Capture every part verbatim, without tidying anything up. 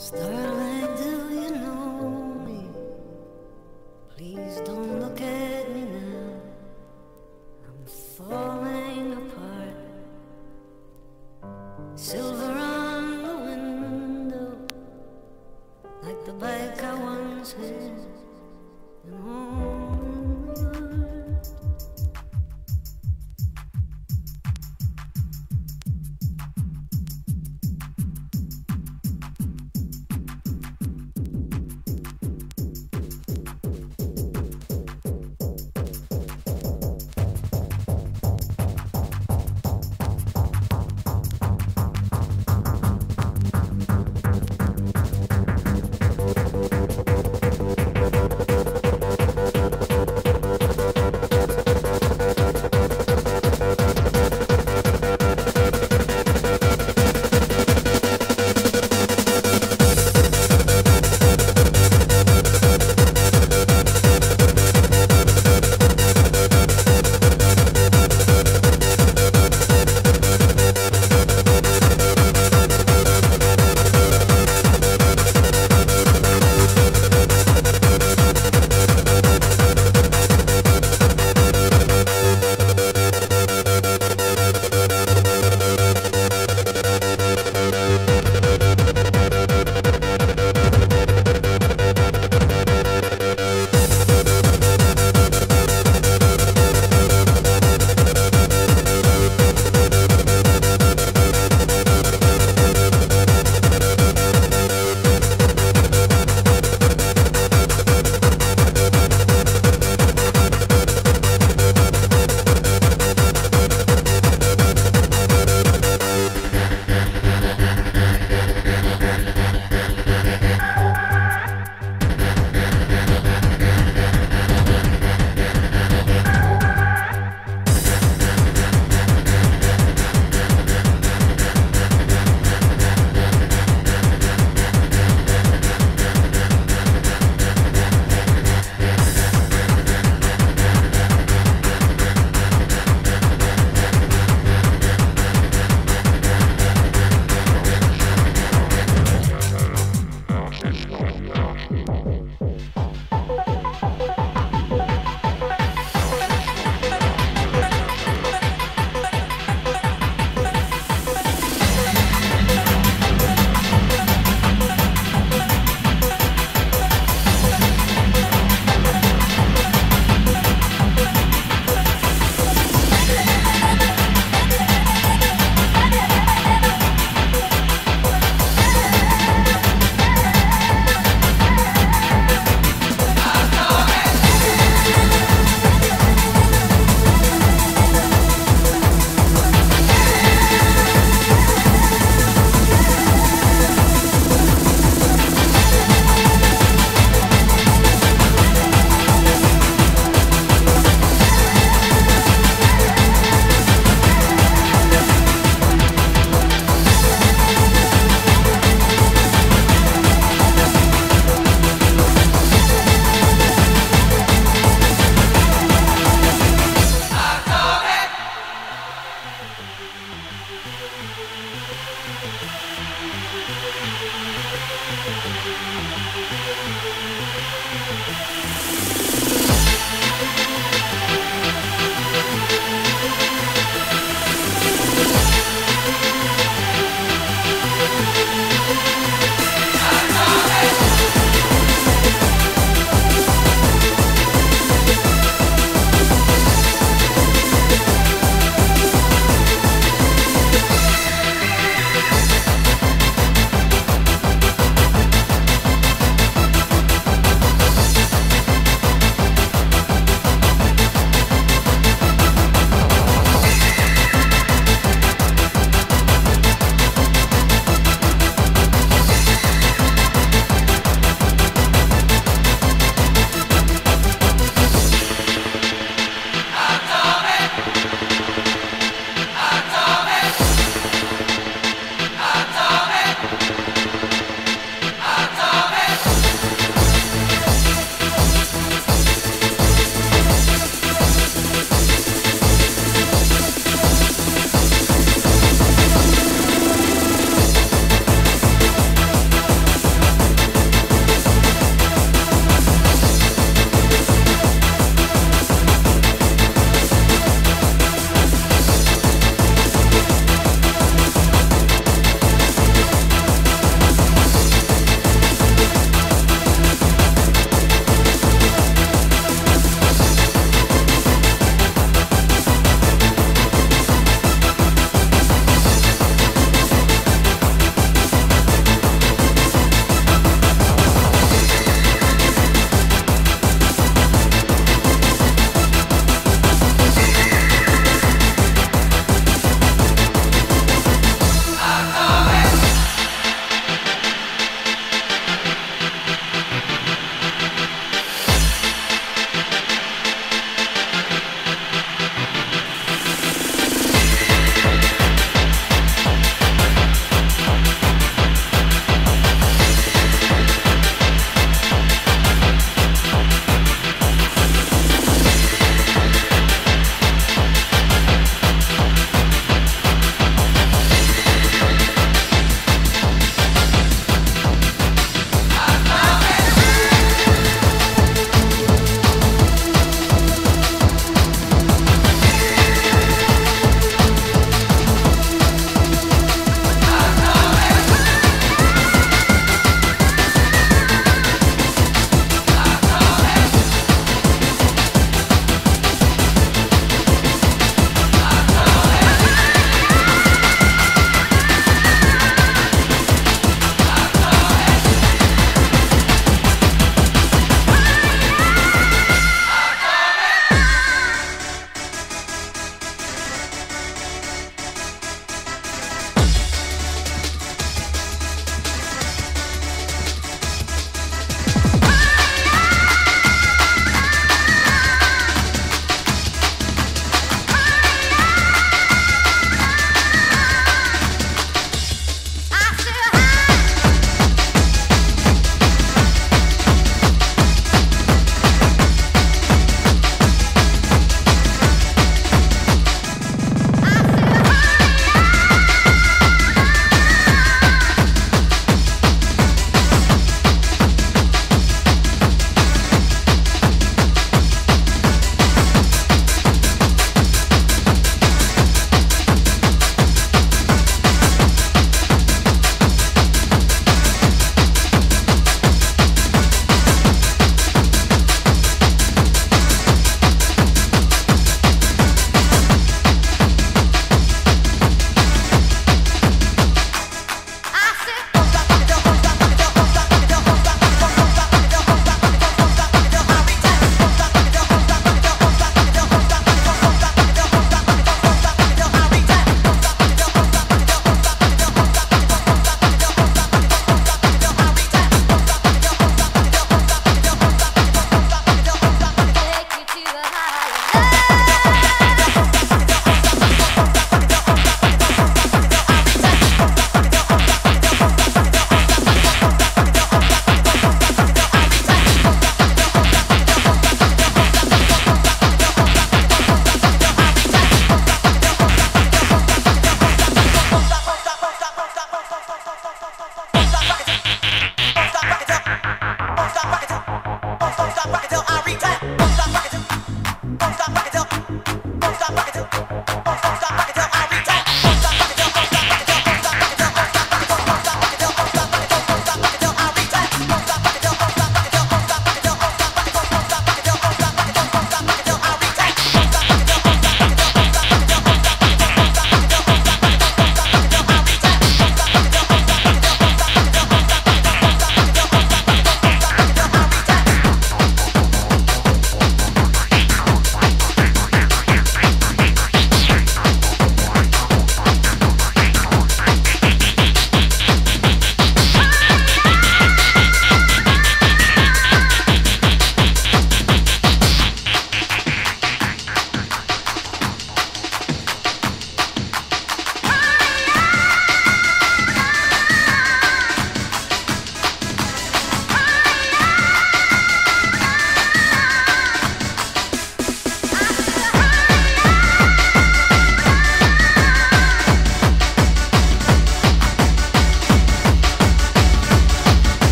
Starlight, do you know me? Please don't look at me now. I'm falling apart. Silver on the window, like the bike I once had, and home in the yard.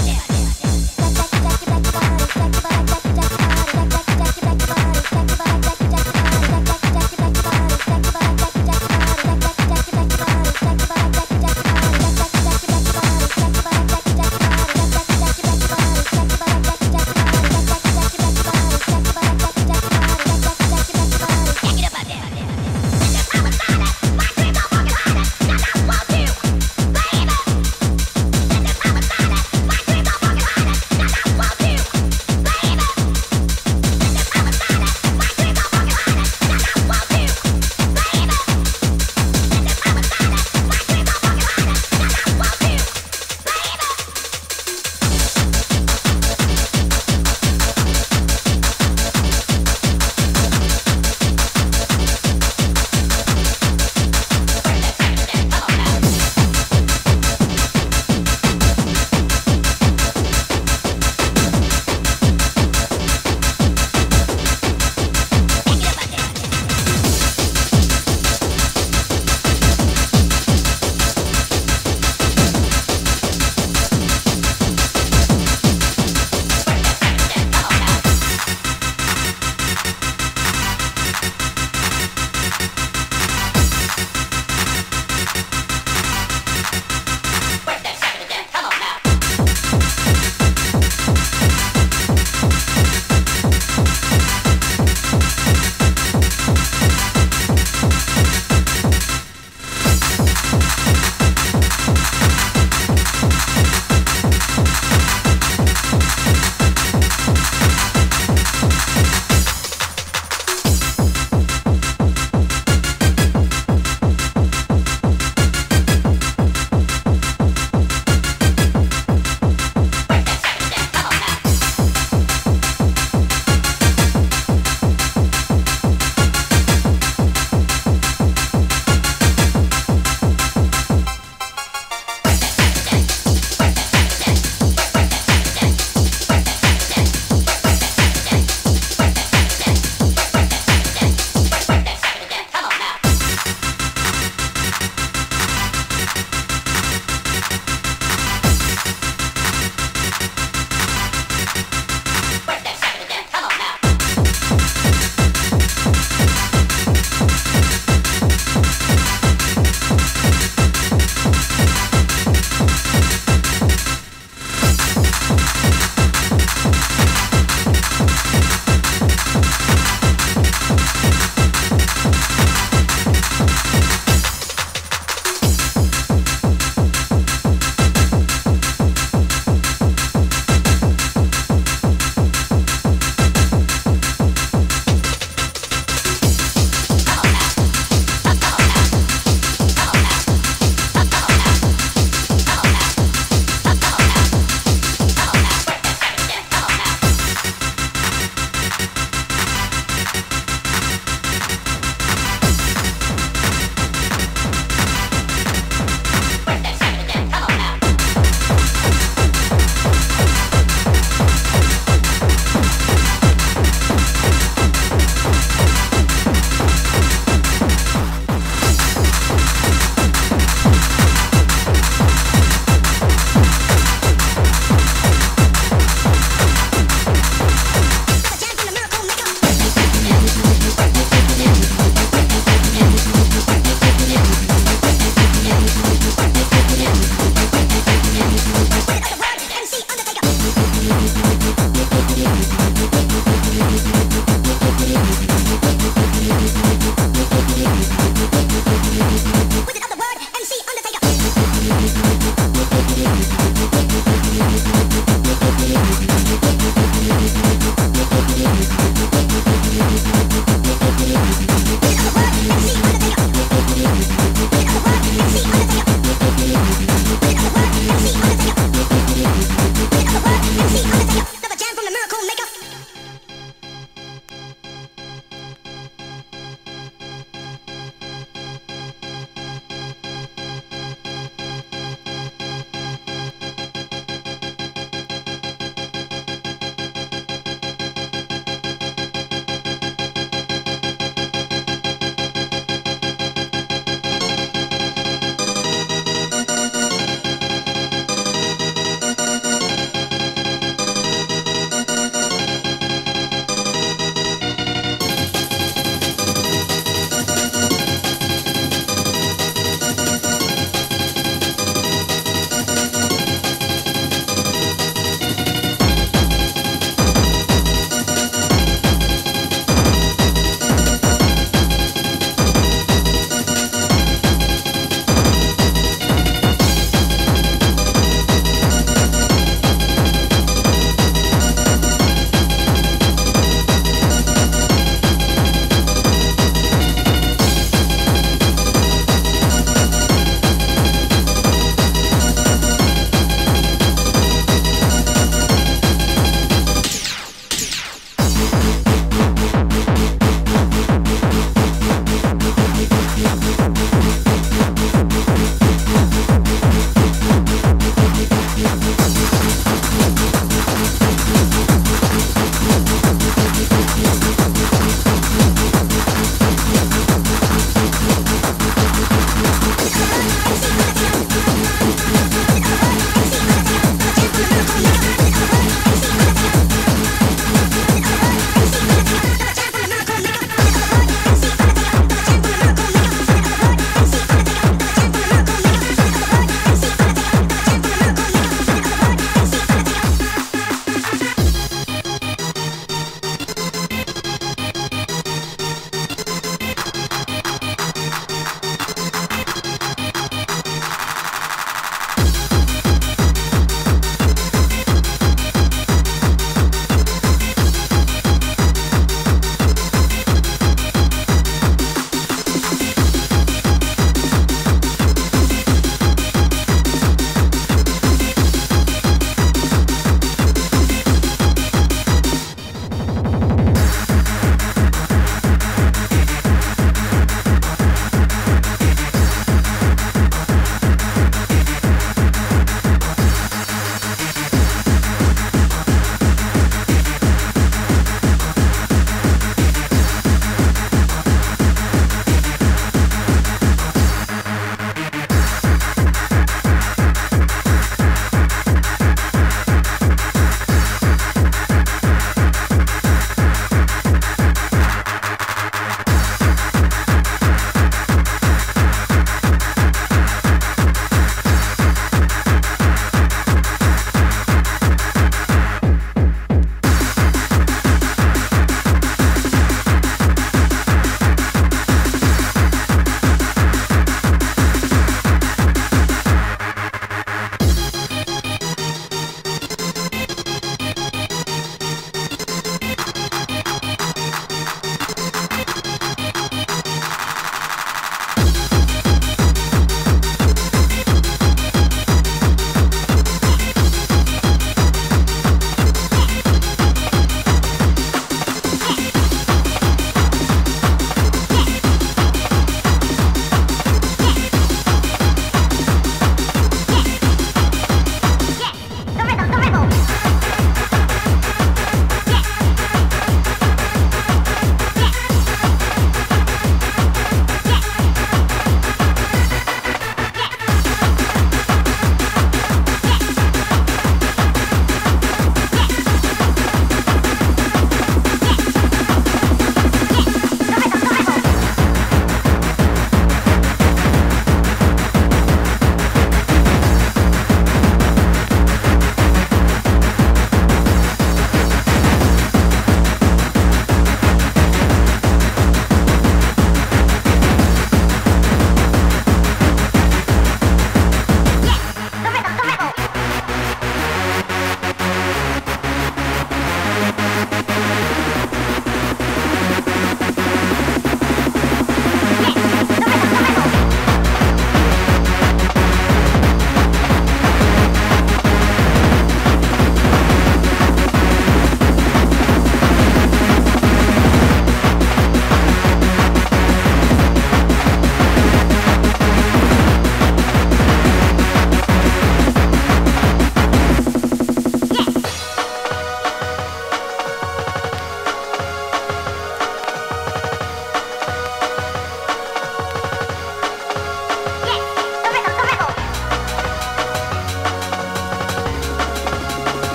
Bye.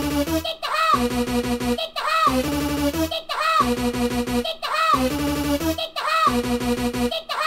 Take the high. Take the high. Take the high. Take the high. Take the high.